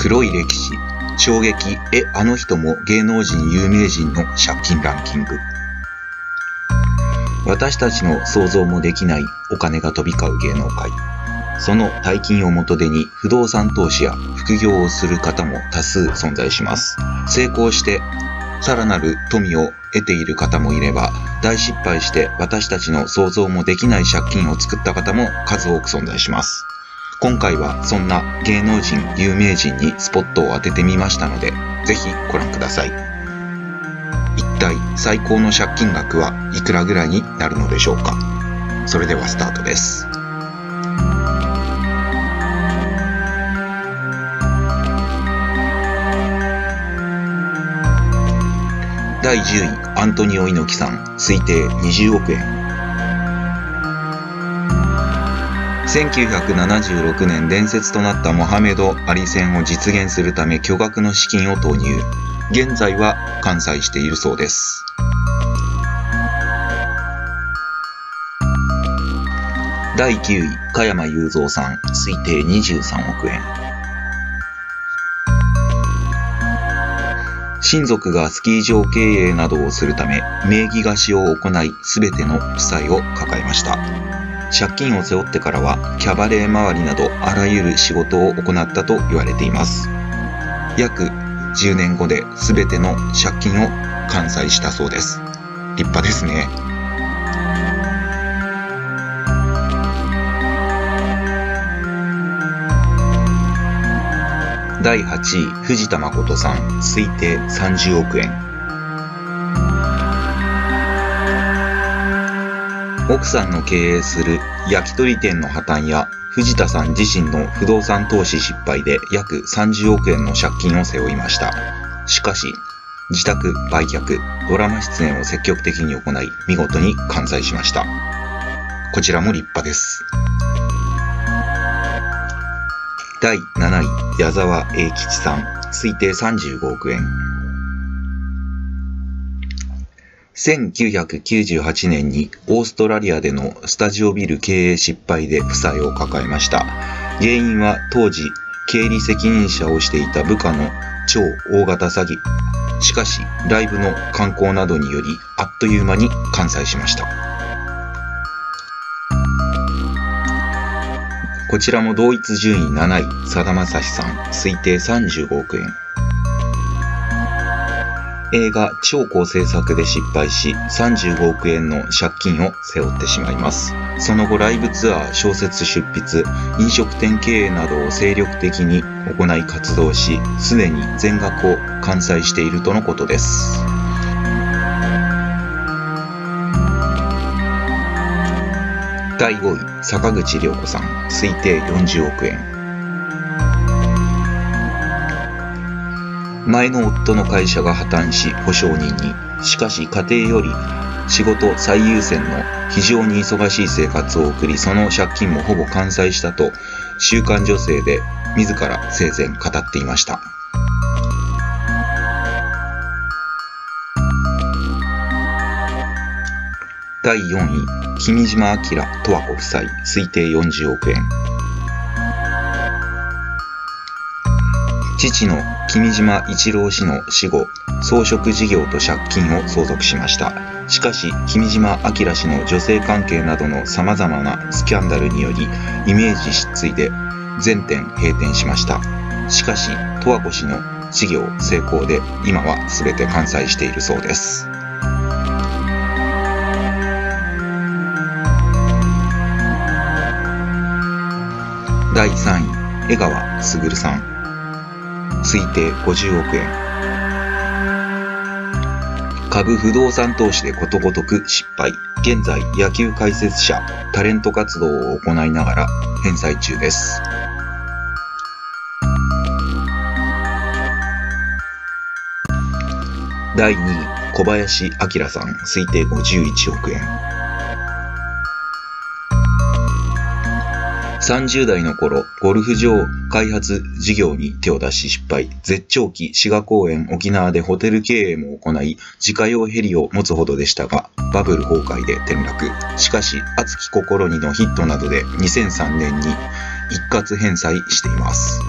黒い歴史、衝撃、あの人も芸能人有名人の借金ランキング。私たちの想像もできないお金が飛び交う芸能界。その大金を元手に不動産投資や副業をする方も多数存在します。成功してさらなる富を得ている方もいれば、大失敗して私たちの想像もできない借金を作った方も数多く存在します。今回はそんな芸能人、有名人にスポットを当ててみましたので、ぜひご覧ください。一体最高の借金額はいくらぐらいになるのでしょうか。それではスタートです。第10位、アントニオ猪木さん、推定20億円。1976年伝説となったモハメド・アリ戦を実現するため巨額の資金を投入。現在は完済しているそうです。第9位、加山雄三さん、推定23億円。親族がスキー場経営などをするため、名義貸しを行い、すべての負債を抱えました。借金を背負ってからはキャバレー周りなどあらゆる仕事を行ったと言われています。約10年後で全ての借金を完済したそうです。立派ですね。第8位、藤田誠さん、推定30億円。奥さんの経営する焼き鳥店の破綻や藤田さん自身の不動産投資失敗で約30億円の借金を背負いました。しかし、自宅売却、ドラマ出演を積極的に行い、見事に完済しました。こちらも立派です。第7位、矢沢永吉さん、推定35億円。1998年にオーストラリアでのスタジオビル経営失敗で負債を抱えました。原因は当時、経理責任者をしていた部下の超大型詐欺。しかし、ライブの観光などにより、あっという間に完済しました。こちらも同一順位7位、さだまさしさん、推定35億円。映画「長江」制作で失敗し35億円の借金を背負ってしまいます。その後ライブツアー、小説出筆、飲食店経営などを精力的に行い活動し、すでに全額を完済しているとのことです。第5位、坂口涼子さん、推定40億円。前の夫の会社が破綻し保証人に。しかし家庭より仕事最優先の非常に忙しい生活を送り、その借金もほぼ完済したと週刊女性で自ら生前語っていました。第4位、君島明十和子夫妻、推定40億円。父の君島一郎氏の死後、装飾事業と借金を相続しました。しかし、君島明氏の女性関係などの様々なスキャンダルにより、イメージ失墜で全店閉店しました。しかし、十和子氏の事業成功で、今は全て完済しているそうです。第3位、江川卓さん。推定50億円。株不動産投資でことごとく失敗。現在、野球解説者、タレント活動を行いながら返済中です。第2位、小林明さん、推定51億円。30代の頃、ゴルフ場開発事業に手を出し失敗。絶頂期、滋賀公園、沖縄でホテル経営も行い、自家用ヘリを持つほどでしたが、バブル崩壊で転落。しかし、熱き心にのヒットなどで2003年に一括返済しています。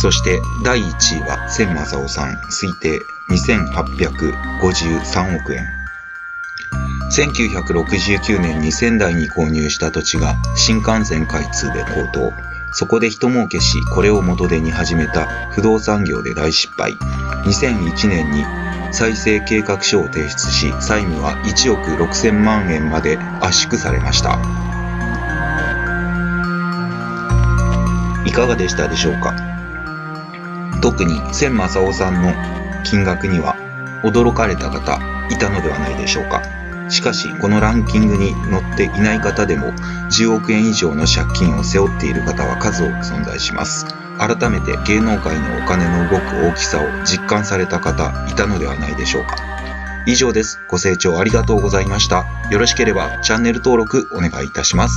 そして第1位は千正夫さん、推定2853億円。1969年に仙台に購入した土地が新幹線開通で高騰。そこで一儲けし、これを元手に始めた不動産業で大失敗。2001年に再生計画書を提出し、債務は1億6000万円まで圧縮されました。いかがでしたでしょうか。特に千正夫さんの金額には驚かれた方いたのではないでしょうか。しかし、このランキングに載っていない方でも10億円以上の借金を背負っている方は数多く存在します。改めて芸能界のお金の動く大きさを実感された方いたのではないでしょうか。以上です。ご清聴ありがとうございました。よろしければチャンネル登録お願いいたします。